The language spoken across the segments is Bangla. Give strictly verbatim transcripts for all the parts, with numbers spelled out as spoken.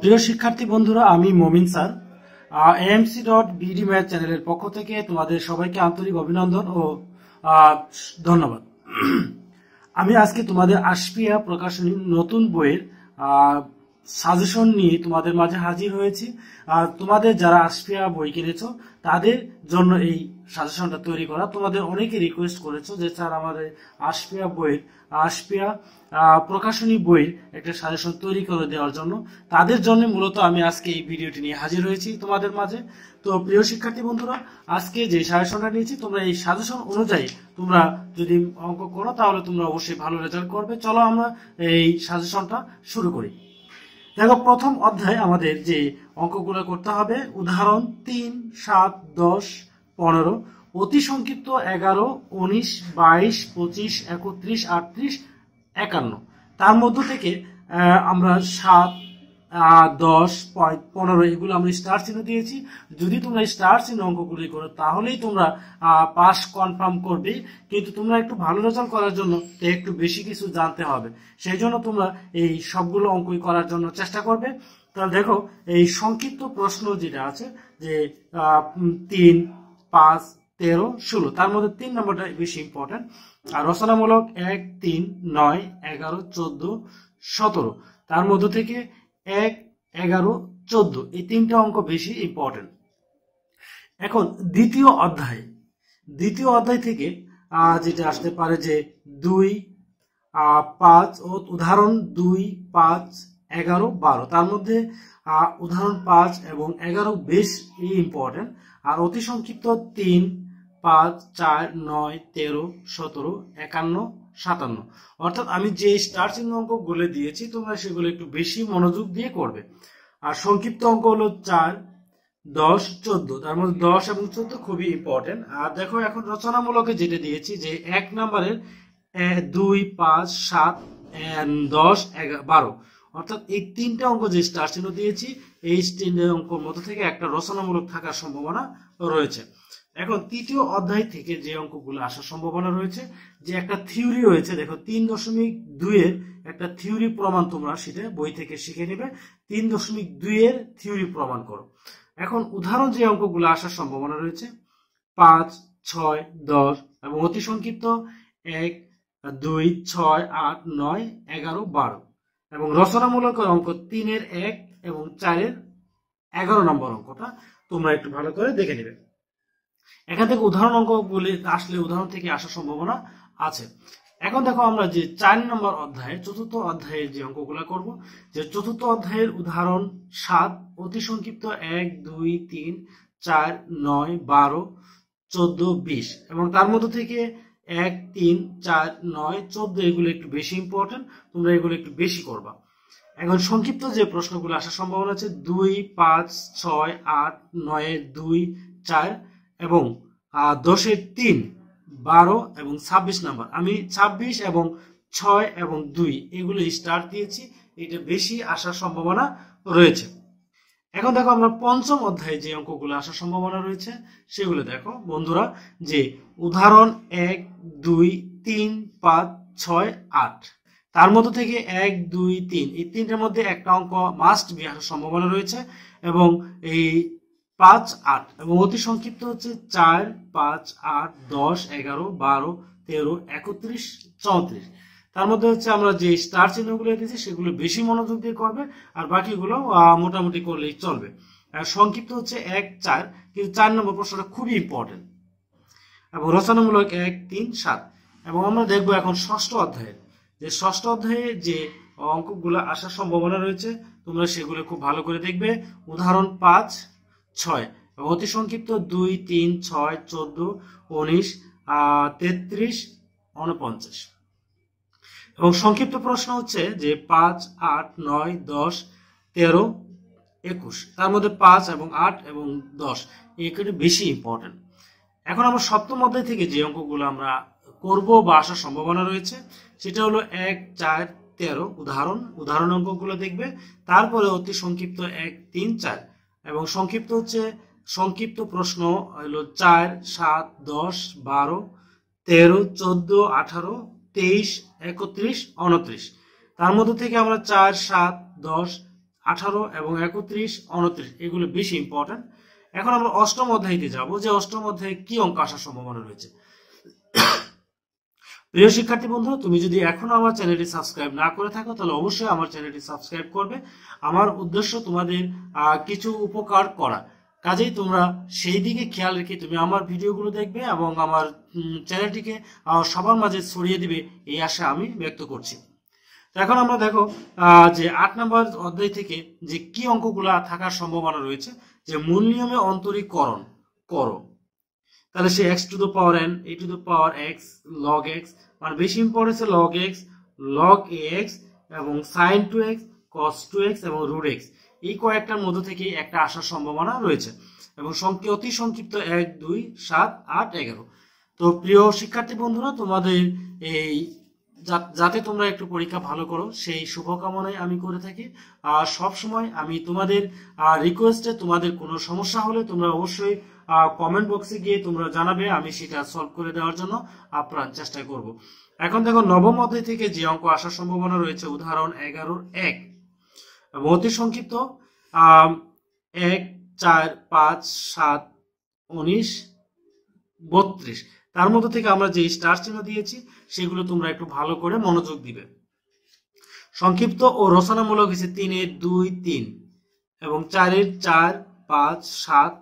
প্রিয় শিক্ষার্থী বন্ধুরা, আমি Momin sir. AMC dot BD math চ্যানেলের পক্ষ থেকে তোমাদের সবাইকে আন্তরিক অভিনন্দন ও ধন্যবাদ। আমি আজকে তোমাদের আশ্বিয়া প্রকাশনীর নতুন বইয়ের সাজেশন নিয়ে তোমাদের মাঝে হাজির হয়েছি। তোমাদের যারা আশ্বিয়া বই কিনেছ তাদের জন্য এই সাজেশনটা তৈরি করা। তোমাদের অনেকে রিকোয়েস্ট করেছো যে স্যার আমাদের আশ্বিয়া বইয়ের আশ্বিয়া প্রকাশনী বইয়ের একটা সাজেশন তৈরি করে দেওয়ার জন্য, তাদের জন্য মূলত আমি আজকে এই ভিডিওটি নিয়ে হাজির হয়েছি তোমাদের মাঝে। তো প্রিয় শিক্ষার্থী বন্ধুরা, আজকে যে সাজেশনটা নিয়েছি তোমরা এই সাজেশন অনুযায়ী তোমরা যদি অঙ্ক করো তাহলে তোমরা অবশ্যই ভালো রেজাল্ট করবে। চলো আমরা এই সাজেশনটা শুরু করি। দেখো, প্রথম অধ্যায় আমাদের যে অঙ্কগুলো করতে হবে উদাহরণ তিন, সাত, দশ, পনেরো, অতি সংক্ষিপ্ত এগারো, উনিশ, বাইশ, পঁচিশ, একত্রিশ, আটত্রিশ, একান্ন। তার মধ্য থেকে আমরা সাত, দশ, পনেরো এগুলো আমরা স্টার চিহ্ন দিয়েছি। যদি তোমরা স্টার চিহ্ন অঙ্কগুলি করো তাহলেই তোমরা পাস কনফার্ম করবে, কিন্তু তোমরা একটু ভালো রেজাল্ট করার জন্য একটু বেশি কিছু জানতে হবে। সেই জন্য তোমরা এই সবগুলো অঙ্কই করার জন্য চেষ্টা করবে। তাহলে দেখো, এই সংক্ষিপ্ত প্রশ্ন যেটা আছে যে তিন, পাঁচ, তেরো, ষোলো, তার মধ্যে তিন নম্বরটা বেশি ইম্পর্টেন্ট। আর রচনামূলক এক, তিন, নয়, এগারো, চোদ্দ, সতেরো, তার মধ্যে থেকে এক, এগারো, চোদ্দ এই তিনটা অঙ্ক বেশি ইম্পর্টেন্ট। এখন দ্বিতীয় অধ্যায়, দ্বিতীয় অধ্যায় থেকে যেটা আসতে পারে যে দুই, পাঁচ ও উদাহরণ দুই, পাঁচ, এগারো, বারো, তার মধ্যে উদাহরণ পাঁচ এবং এগারো বেশ ইম্পর্টেন্ট। আর অতি সংক্ষিপ্ত তিন, পাঁচ, চার, নয়, তেরো, সতেরো, একান্ন, সাতান্ন, অর্থাৎ আমি যে স্টার চিহ্ন অঙ্ক গুলো দিয়েছি তোমরা সেগুলো একটু বেশি মনোযোগ দিয়ে করবে। আর সংক্ষিপ্ত অঙ্ক হলো চার, দশ, চোদ্দ, তার মধ্যে দশ এবং চোদ্দ খুবই ইম্পর্টেন্ট। আর দেখো, এখন রচনামূলকে যেটা দিয়েছি যে এক নম্বরের দুই, পাঁচ, সাত, দশ, এগারো, বারো, অর্থাৎ এই তিনটা অঙ্ক যে স্টার চিহ্ন দিয়েছি এই তিনটে অঙ্কর মধ্যে থেকে একটা রচনামূলক থাকার সম্ভাবনা রয়েছে। এখন তৃতীয় অধ্যায় থেকে যে অঙ্কগুলো আসার সম্ভাবনা রয়েছে যে একটা থিওরি রয়েছে। দেখো, তিন দশমিক দুইয়ের একটা থিওরি প্রমাণ, তোমরা সেটা বই থেকে শিখে নেবে। তিন দশমিক দুইয়ের থিওরি প্রমাণ করো। এখন উদাহরণ যে অঙ্কগুলো আসার সম্ভাবনা রয়েছে পাঁচ, ছয়, দশ এবং অতি সংক্ষিপ্ত এক, দুই, ছয়, আট, নয়, এগারো, বারো এবং রচনামূলক অঙ্ক তিনের এক এবং চারের এগারো নম্বর অঙ্কটা তোমরা একটু ভালো করে দেখে নেবে। এখান থেকে উদাহরণ অঙ্কগুলি আসলে উদাহরণ থেকে আসার সম্ভাবনা আছে। এখন দেখো, আমরা যে চার নম্বর অধ্যায়ে চতুর্থ অধ্যায়ের যে অঙ্কগুলো করব যে চতুর্থ অধ্যায়ের উদাহরণ সাত, অতি সংক্ষিপ্ত এক, দুই, তিন, চার, নয়, বারো, চোদ্দ, বিশ এবং তার মধ্যে থেকে এক, তিন, চার, নয়, চোদ্দ এগুলো একটু বেশি ইম্পর্টেন্ট, তোমরা এগুলো একটু বেশি করবা। এখন সংক্ষিপ্ত যে প্রশ্নগুলো আসার সম্ভাবনা আছে দুই, পাঁচ, ছয়, আট, নয়, দুই, চার এবং দশের তিন, বারো এবং ছাব্বিশ নাম্বার। আমি ছাব্বিশ এবং ছয় এবং দুই এগুলো স্টার দিয়েছি, এটা বেশি আসার সম্ভাবনা রয়েছে। এখন দেখো, আমরা পঞ্চম অধ্যায়ে যে অঙ্কগুলো আসার সম্ভাবনা রয়েছে সেগুলো দেখো বন্ধুরা যে উদাহরণ এক, দুই, তিন, পাঁচ, ছয়, আট, তার মধ্যে থেকে এক, দুই, তিন এই তিনটার মধ্যে একটা অঙ্ক মাস্ট বি আসার সম্ভাবনা রয়েছে এবং এই পাঁচ, আট এবং অতি সংক্ষিপ্ত হচ্ছে চার, পাঁচ, আট, দশ, এগারো, বারো, তেরো, একত্রিশ, চৌত্রিশ, তার মধ্যে হচ্ছে আমরা যে স্টার চিহ্নগুলো দিয়েছি সেগুলো বেশি মনোযোগ দিয়ে করবে। আর বাকিগুলো মোটামুটি করলেই চলবে। আর সংক্ষিপ্ত হচ্ছে এক, চার, কিন্তু চার নম্বর প্রশ্নটা খুবই ইম্পর্টেন্ট এবং রচনামূলক এক, তিন, সাত এবং আমরা দেখবো এখন ষষ্ঠ অধ্যায়ে যে ষষ্ঠ অধ্যায়ে যে অঙ্কগুলো আসার সম্ভাবনা রয়েছে তোমরা সেগুলো খুব ভালো করে দেখবে। উদাহরণ পাঁচ, ছয় এবং অতি সংক্ষিপ্ত দুই, তিন, ছয়, চোদ্দ, উনিশ, তেত্রিশ, উনপঞ্চাশ এবং সংক্ষিপ্ত প্রশ্ন হচ্ছে যে পাঁচ, আট, নয়, দশ, তেরো, একুশ, তার মধ্যে পাঁচ এবং আট এবং দশ এগুলো বেশি ইম্পর্টেন্ট। এখন আমরা সপ্তম অধ্যায় থেকে যে অঙ্কগুলো আমরা করব বা আসার সম্ভাবনা রয়েছে সেটা হলো এক, চার, তেরো, উদাহরণ উদাহরণ অঙ্কগুলো দেখবে। তারপরে অতি সংক্ষিপ্ত এক, তিন, চার এবং সংক্ষিপ্ত হচ্ছে সংক্ষিপ্ত প্রশ্ন হলো চার, সাত, দশ, বারো, তেরো, চোদ্দ, আঠারো, তেইশ, একত্রিশ, উনত্রিশ, তার মধ্যে থেকে আমরা চার, সাত, দশ, আঠারো এবং একত্রিশ উনত্রিশ এগুলো বেশি ইম্পর্টেন্ট। এখন আমরা অষ্টম অধ্যায়তে যাব যে অষ্টম অধ্যায়ে কি অঙ্ক আসার সম্ভাবনা রয়েছে। প্রিয় শিক্ষার্থী বন্ধু, তুমি যদি এখনো আমার চ্যানেলটি সাবস্ক্রাইব না করে থাকো তাহলে অবশ্যই আমার চ্যানেলটি সাবস্ক্রাইব করবে। আমার উদ্দেশ্য তোমাদের কিছু উপকার করা, কাজেই তোমরা সেই দিকে খেয়াল রেখে তুমি আমার ভিডিওগুলো দেখবে এবং আমার চ্যানেলটিকে সবার মাঝে ছড়িয়ে দিবে এই আশা আমি ব্যক্ত করছি। তো এখন আমরা দেখো যে আট নম্বর অধ্যায় থেকে যে কি অঙ্কগুলা থাকার সম্ভাবনা রয়েছে, যে মূল নিয়মে অন্তরীকরণ করো। তাহলে সে x to the power n, a to the power x, log x, মানে বেশি importance log x, log a x এবং sine two x, cos two x এবং রুট এক্স, এই কয়েকটার মধ্যে থেকে একটা আসার সম্ভাবনা রয়েছে। এবং সংখ্যা অতি সংক্ষিপ্ত এক দুই সাত আট এগারো। তো প্রিয় শিক্ষার্থী বন্ধুরা, তোমাদের এই যাতে তোমরা একটু পরীক্ষা ভালো করো সেই শুভকামনাই আমি করে থাকি। আর সবসময় আমি তোমাদের রিকোয়েস্টে তোমাদের কোনো সমস্যা হলে তোমরা অবশ্যই কমেন্ট বক্সে গিয়ে তোমরা জানাবে, আমি সেটা সলভ করে দেওয়ার জন্য আপ্রাণ চেষ্টা করব। এখন দেখো নবম অধ্যায় থেকে যে অঙ্ক আসার সম্ভাবনা রয়েছে, উদাহরণ এগারোর এক, অতি সংক্ষিপ্ত এক চার পাঁচ সাত উনিশ বত্রিশ, তার মধ্যে থেকে আমরা যে স্টার চিহ্ন দিয়েছি সেগুলো তোমরা একটু ভালো করে মনোযোগ দিবে। সংক্ষিপ্ত ও রচনামূলক হয়েছে তিনের দুই তিন এবং চারের চার পাঁচ সাত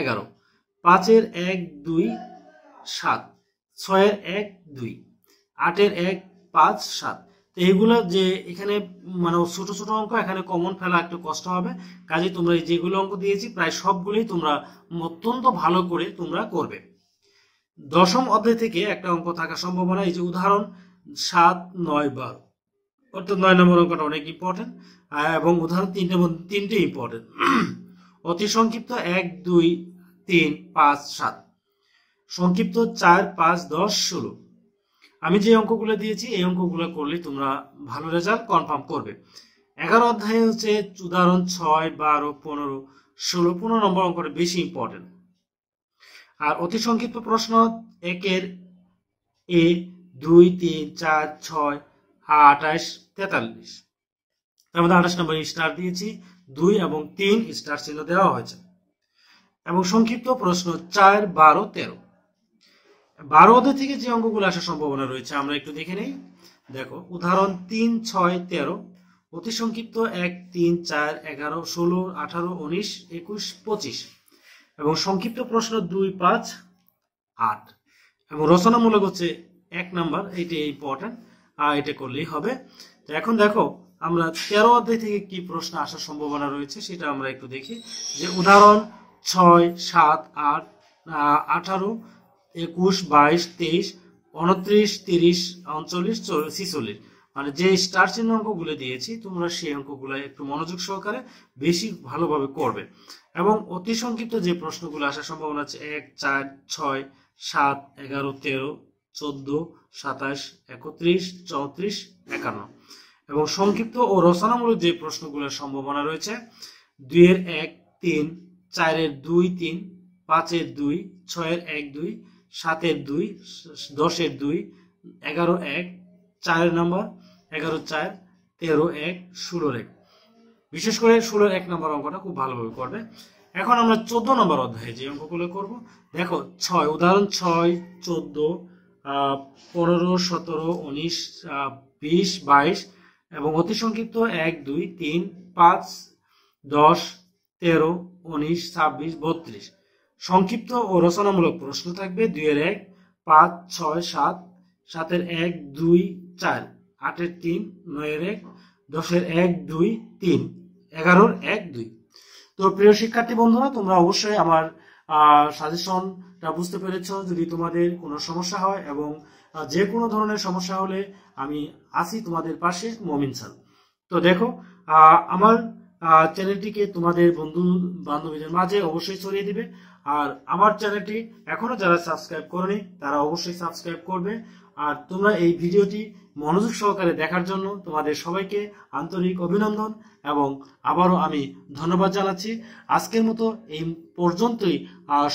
এগারো, পাঁচের এক দুই সাত, ছয়ের এক দুই, আটের এক পাঁচ সাত। তো এগুলো যে এখানে মানে ছোট ছোট অঙ্ক, এখানে কমন ফেলা একটু কষ্ট হবে, কাজে তোমরা যেগুলো অঙ্ক দিয়েছি প্রায় সবগুলোই তোমরা অত্যন্ত ভালো করে তোমরা করবে। দশম অধ্যায় থেকে একটা অঙ্ক থাকার সম্ভাবনা, এই যে উদাহরণ সাত নয় বারো, অর্থাৎ নয় নম্বর অঙ্কটা অনেক ইম্পর্টেন্ট এবং উদাহরণ তিনটে তিনটে ইম্পর্টেন্ট। অতি সংক্ষিপ্ত এক দুই তিন পাঁচ সাত, সংক্ষিপ্ত চার পাঁচ দশ ষোলো। আমি যে অঙ্কগুলো দিয়েছি এই অঙ্কগুলো করলে তোমরা ভালো রেজাল্ট কনফার্ম করবে। এগারো অধ্যায়ে হচ্ছে উদাহরণ ছয় বারো পনেরো ষোলো, পনেরো নম্বর অঙ্কটা বেশি ইম্পর্টেন্ট। আর অতি সংক্ষিপ্ত প্রশ্ন একের এ দুই তিন চার ছয় আঠাশ তেতাল্লিশ, আমাদের আঠাশ নম্বর স্টার দিয়েছি, দুই এবং তিন স্টার চিহ্ন দেওয়া হয়েছে। এবং সংক্ষিপ্ত প্রশ্ন চার বারো তেরো, বারো অধ্যায় থেকে যে অঙ্কগুলো আসার সম্ভাবনা রয়েছে আমরা একটু দেখে নেই। দেখো উদাহরণ তিন ছয় তেরো, অতি সংক্ষিপ্ত এক তিন চার এগারো ষোলো আঠারো উনিশ একুশ পঁচিশ এবং সংক্ষিপ্ত প্রশ্ন দুই পাঁচ আট এবং রচনামূলক হচ্ছে এক নাম্বার, এটি ইম্পর্টেন্ট, আর এটা করলেই হবে। তো এখন দেখো আমরা তেরো অধ্যায় থেকে কি প্রশ্ন আসার সম্ভাবনা রয়েছে সেটা আমরা একটু দেখি, যে উদাহরণ ছয় সাত আট আঠারো একুশ বাইশ তেইশ উনত্রিশ তিরিশ উনচল্লিশ ছিচল্লিশ, মানে যে স্টার চিহ্ন অঙ্কগুলো দিয়েছি তোমরা সেই অঙ্কগুলো একটু মনোযোগ সহকারে বেশি ভালোভাবে করবে। এবং অতি সংক্ষিপ্ত যে প্রশ্নগুলো আসার সম্ভাবনা আছে এক চার ছয় সাত এগারো তেরো চোদ্দ সাতাশ একত্রিশ চৌত্রিশ একান্ন, এবং সংক্ষিপ্ত ও রচনামূলক যে প্রশ্নগুলোর সম্ভাবনা রয়েছে দুইয়ের এক তিন চারের দুই তিন পাঁচের দুই ছয়ের এক দুই সাতের দুই দশের দুই এগারো এক চারের নম্বর এগারো চার তেরো এক ষোলোর এক, বিশেষ করে ষোলোর এক নম্বর অঙ্কটা খুব ভালোভাবে করবে। এখন আমরা চোদ্দ নম্বর অধ্যায়ে যে অঙ্কগুলো করব, দেখো ছয় উদাহরণ ছয় চোদ্দ পনেরো সতেরো উনিশ বিশ বাইশ এবং অতি সংক্ষিপ্ত এক দুই তিন পাঁচ দশ তেরো উনিশ ছাব্বিশ বত্রিশ, সংক্ষিপ্ত ও রচনামূলক প্রশ্ন থাকবে দুইয়ের এক পাঁচ ছয় সাত সাতের এক দুই চার আটের তিন নয়ের এক দশের এক দুই তিন এগারোর এক দুই। তো প্রিয় শিক্ষার্থী বন্ধুরা, তোমরা অবশ্যই আমার সাজেশনটা বুঝতে পেরেছ। যদি তোমাদের কোনো সমস্যা হয় এবং যে কোনো ধরনের সমস্যা হলে আমি আসি তোমাদের পাশে, মমিন স্যার। তো দেখো আমার চ্যানেলটিকে তোমাদের বন্ধু বান্ধবীদের মাঝে অবশ্যই ছড়িয়ে দিবে। আর আমার চ্যানেলটি এখনো যারা সাবস্ক্রাইব করেনি তারা অবশ্যই সাবস্ক্রাইব করবে। আর তোমরা এই ভিডিওটি মনোযোগ সহকারে দেখার জন্য তোমাদের সবাইকে আন্তরিক অভিনন্দন এবং আবারও আমি ধন্যবাদ জানাচ্ছি। আজকের মতো এই পর্যন্তই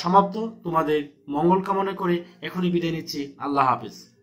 সমাপ্ত। তোমাদের মঙ্গল কামনা করে এখনই বিদায় নিচ্ছি। আল্লাহ হাফিজ।